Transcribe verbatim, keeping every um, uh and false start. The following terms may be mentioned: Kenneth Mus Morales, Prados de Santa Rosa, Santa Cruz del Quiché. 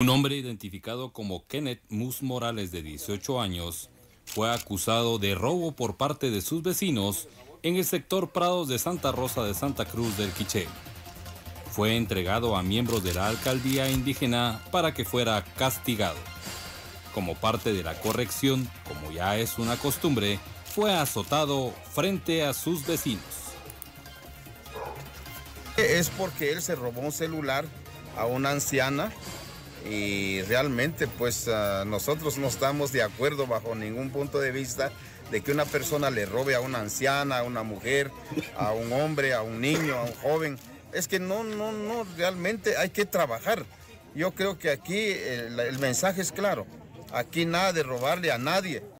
Un hombre identificado como Kenneth Mus Morales, de dieciocho años, fue acusado de robo por parte de sus vecinos en el sector Prados de Santa Rosa de Santa Cruz del Quiché. Fue entregado a miembros de la alcaldía indígena para que fuera castigado. Como parte de la corrección, como ya es una costumbre, fue azotado frente a sus vecinos. Es porque él se robó un celular a una anciana. Y realmente pues uh, nosotros no estamos de acuerdo bajo ningún punto de vista de que una persona le robe a una anciana, a una mujer, a un hombre, a un niño, a un joven. Es que no, no, no, realmente hay que trabajar. Yo creo que aquí el, el mensaje es claro, aquí nada de robarle a nadie.